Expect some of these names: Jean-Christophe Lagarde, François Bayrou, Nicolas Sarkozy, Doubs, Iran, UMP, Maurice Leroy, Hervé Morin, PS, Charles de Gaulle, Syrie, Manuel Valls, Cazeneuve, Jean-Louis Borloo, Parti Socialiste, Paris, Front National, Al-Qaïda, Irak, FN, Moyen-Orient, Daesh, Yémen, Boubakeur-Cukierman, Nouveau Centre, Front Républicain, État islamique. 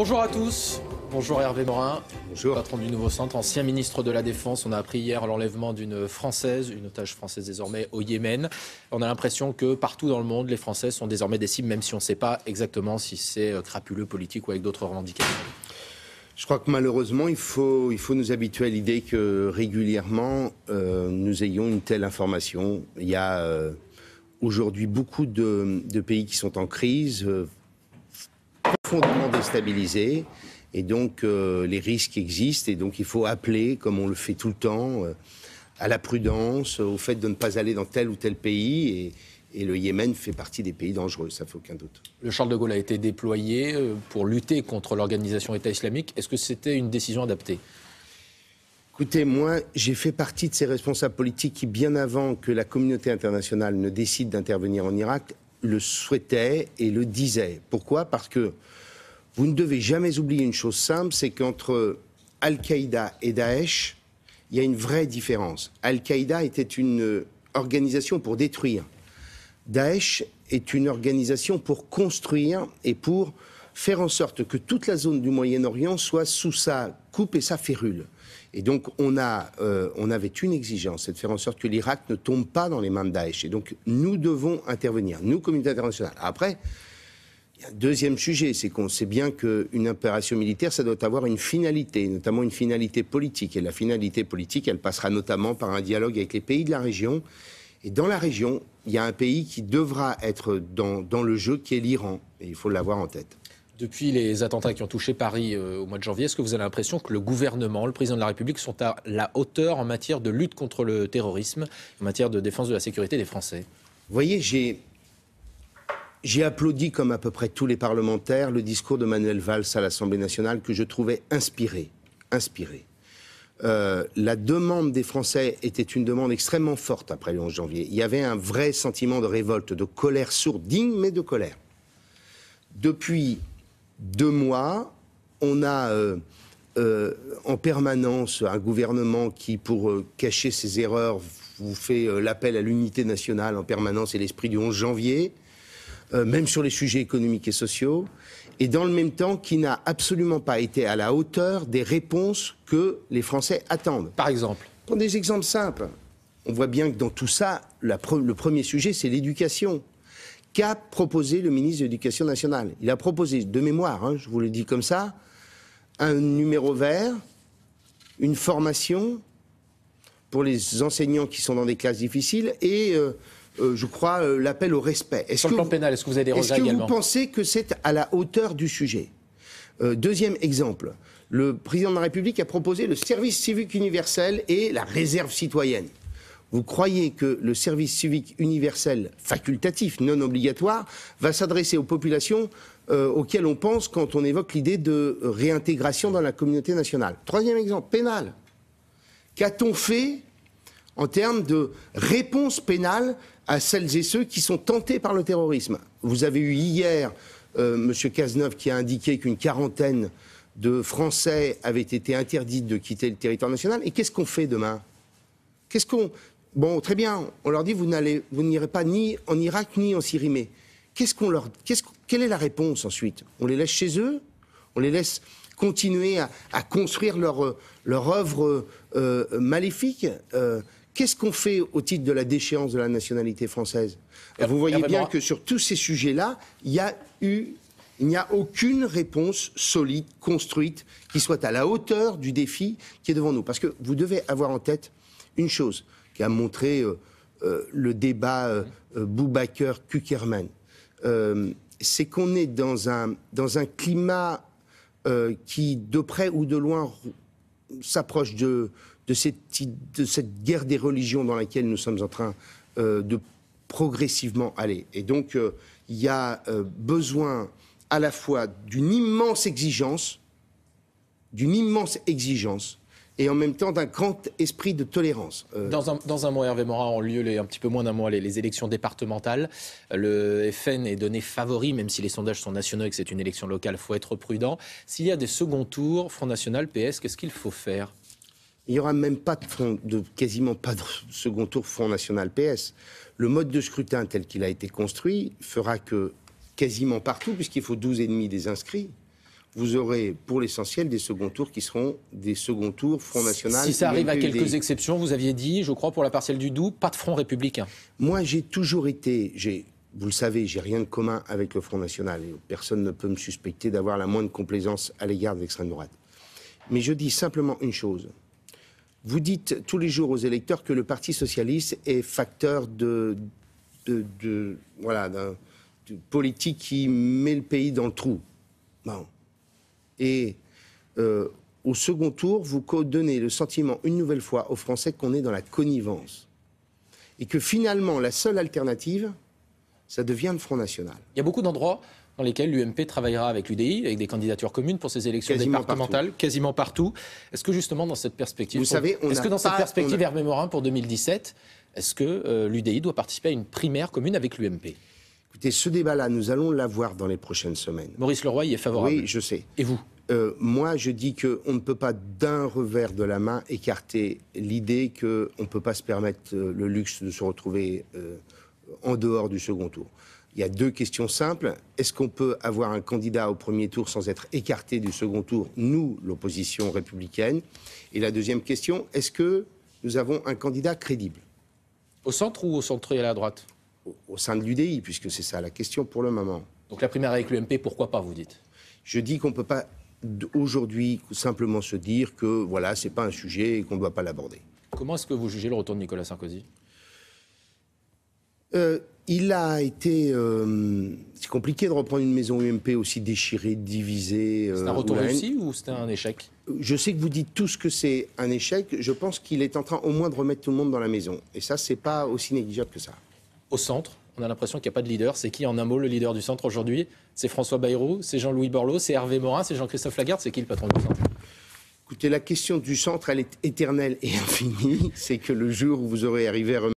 Bonjour à tous, bonjour Hervé Morin, bonjour. Patron du Nouveau Centre, ancien ministre de la Défense. On a appris hier l'enlèvement d'une Française, une otage française désormais au Yémen. On a l'impression que partout dans le monde, les Français sont désormais des cibles, même si on ne sait pas exactement si c'est crapuleux politique ou avec d'autres revendications. Je crois que malheureusement, il faut nous habituer à l'idée que régulièrement, nous ayons une telle information. Il y a aujourd'hui beaucoup de pays qui sont en crise, profondément déstabilisés, et donc les risques existent, et donc il faut appeler, comme on le fait tout le temps, à la prudence, au fait de ne pas aller dans tel ou tel pays, et le Yémen fait partie des pays dangereux, ça ne fait aucun doute. Le Charles de Gaulle a été déployé pour lutter contre l'organisation État islamique. Est-ce que c'était une décision adaptée? Écoutez, moi, j'ai fait partie de ces responsables politiques qui, bien avant que la communauté internationale ne décide d'intervenir en Irak, le souhaitaient et le disaient. Pourquoi? Parce que vous ne devez jamais oublier une chose simple, c'est qu'entre Al-Qaïda et Daesh, il y a une vraie différence. Al-Qaïda était une organisation pour détruire. Daesh est une organisation pour construire et pour faire en sorte que toute la zone du Moyen-Orient soit sous sa coupe et sa férule. Et donc on avait une exigence, c'est de faire en sorte que l'Irak ne tombe pas dans les mains de Daesh. Et donc nous devons intervenir, nous, communauté internationale. Après, il y a un deuxième sujet, c'est qu'on sait bien qu'une opération militaire, ça doit avoir une finalité, notamment une finalité politique. Et la finalité politique, elle passera notamment par un dialogue avec les pays de la région. Et dans la région, il y a un pays qui devra être dans le jeu, qui est l'Iran. Et il faut l'avoir en tête. Depuis les attentats qui ont touché Paris au mois de janvier, est-ce que vous avez l'impression que le gouvernement, le président de la République sont à la hauteur en matière de lutte contre le terrorisme, en matière de défense de la sécurité des Français? Vous voyez, j'ai applaudi, comme à peu près tous les parlementaires, le discours de Manuel Valls à l'Assemblée nationale que je trouvais inspiré. La demande des Français était une demande extrêmement forte après le 11 janvier. Il y avait un vrai sentiment de révolte, de colère sourde, digne, mais de colère. Depuis 2 mois, on a en permanence un gouvernement qui, pour cacher ses erreurs, vous fait l'appel à l'unité nationale en permanence et l'esprit du 11 janvier, même sur les sujets économiques et sociaux, et dans le même temps qui n'a absolument pas été à la hauteur des réponses que les Français attendent. Par exemple? Pour des exemples simples, on voit bien que dans tout ça, le premier sujet, c'est l'éducation. Qu'a proposé le ministre de l'Éducation nationale? Il a proposé, de mémoire, je vous le dis comme ça, un numéro vert, une formation pour les enseignants qui sont dans des classes difficiles et, je crois, l'appel au respect. Sur le plan pénal, est-ce que vous avez des regrets également? Est-ce que vous pensez que c'est à la hauteur du sujet? Deuxième exemple, le président de la République a proposé le service civique universel et la réserve citoyenne. Vous croyez que le service civique universel facultatif, non obligatoire, va s'adresser aux populations auxquelles on pense quand on évoque l'idée de réintégration dans la communauté nationale? Troisième exemple, pénal. Qu'a-t-on fait en termes de réponse pénale à celles et ceux qui sont tentés par le terrorisme? Vous avez eu hier M. Cazeneuve qui a indiqué qu'une quarantaine de Français avaient été interdits de quitter le territoire national. Et qu'est-ce qu'on fait demain? Qu'est-ce qu'on... Bon, très bien, on leur dit vous n'irez pas ni en Irak ni en Syrie, mais qu'est-ce qu'on leur... quelle est la réponse ensuite? On les laisse chez eux? On les laisse continuer à construire leur œuvre maléfique? Qu'est-ce qu'on fait au titre de la déchéance de la nationalité française? Vous voyez bien que sur tous ces sujets-là, il n'y a aucune réponse solide, construite, qui soit à la hauteur du défi qui est devant nous. Parce que vous devez avoir en tête une chose qui a montré le débat Boubakeur-Cukierman, c'est qu'on est dans un climat qui, de près ou de loin, s'approche de cette guerre des religions dans laquelle nous sommes en train de progressivement aller. Et donc, il y a besoin à la fois d'une immense exigence, et en même temps d'un grand esprit de tolérance. Dans un mois, Hervé Morin, ont lieu, un petit peu moins d'un mois, les élections départementales. Le FN est donné favori, même si les sondages sont nationaux et que c'est une élection locale, il faut être prudent. S'il y a des seconds tours, Front National, PS, qu'est-ce qu'il faut faire? Il n'y aura même pas quasiment pas de second tour Front National, PS. Le mode de scrutin tel qu'il a été construit fera que quasiment partout, puisqu'il faut 12,5 des inscrits, vous aurez pour l'essentiel des seconds tours qui seront des seconds tours Front National. Si ça arrive à quelques exceptions, vous aviez dit, je crois, pour la partielle du Doubs, pas de Front Républicain. Moi, j'ai toujours été... Vous le savez, j'ai rien de commun avec le Front National. Et personne ne peut me suspecter d'avoir la moindre complaisance à l'égard de l'extrême droite. Mais je dis simplement une chose. Vous dites tous les jours aux électeurs que le Parti Socialiste est facteur de politique qui met le pays dans le trou. Bon. Et au second tour, vous donnez le sentiment une nouvelle fois aux Français qu'on est dans la connivence. Et que finalement, la seule alternative... ça devient le Front National. Il y a beaucoup d'endroits dans lesquels l'UMP travaillera avec l'UDI, avec des candidatures communes pour ces élections départementales, quasiment partout. Est-ce que justement dans cette perspective, Hervé Morin pour 2017, est-ce que l'UDI doit participer à une primaire commune avec l'UMP? Écoutez, ce débat-là, nous allons l'avoir dans les prochaines semaines. Maurice Leroy y est favorable. Oui, je sais. Et vous? Moi, je dis qu'on ne peut pas d'un revers de la main écarter l'idée qu'on ne peut pas se permettre le luxe de se retrouver... en dehors du second tour. Il y a deux questions simples. Est-ce qu'on peut avoir un candidat au premier tour sans être écarté du second tour, nous, l'opposition républicaine? Et la deuxième question, est-ce que nous avons un candidat crédible? Au centre ou au centre et à la droite? Au sein de l'UDI, puisque c'est ça la question pour le moment. Donc la primaire avec l'UMP, pourquoi pas, vous dites? Je dis qu'on ne peut pas aujourd'hui simplement se dire que voilà, ce n'est pas un sujet et qu'on ne doit pas l'aborder. Comment est-ce que vous jugez le retour de Nicolas Sarkozy? Il a été... c'est compliqué de reprendre une maison UMP aussi déchirée, divisée. C'est un retour réussi ou c'est un échec? Je sais que vous dites tout ce que c'est un échec. Je pense qu'il est en train au moins de remettre tout le monde dans la maison. Et ça, c'est pas aussi négligeable que ça. Au centre, on a l'impression qu'il n'y a pas de leader. C'est qui, en un mot, le leader du centre aujourd'hui? C'est François Bayrou, c'est Jean-Louis Borloo, c'est Hervé Morin, c'est Jean-Christophe Lagarde. C'est qui le patron du centre? Écoutez, la question du centre, elle est éternelle et infinie. C'est que le jour où vous aurez arrivé à remettre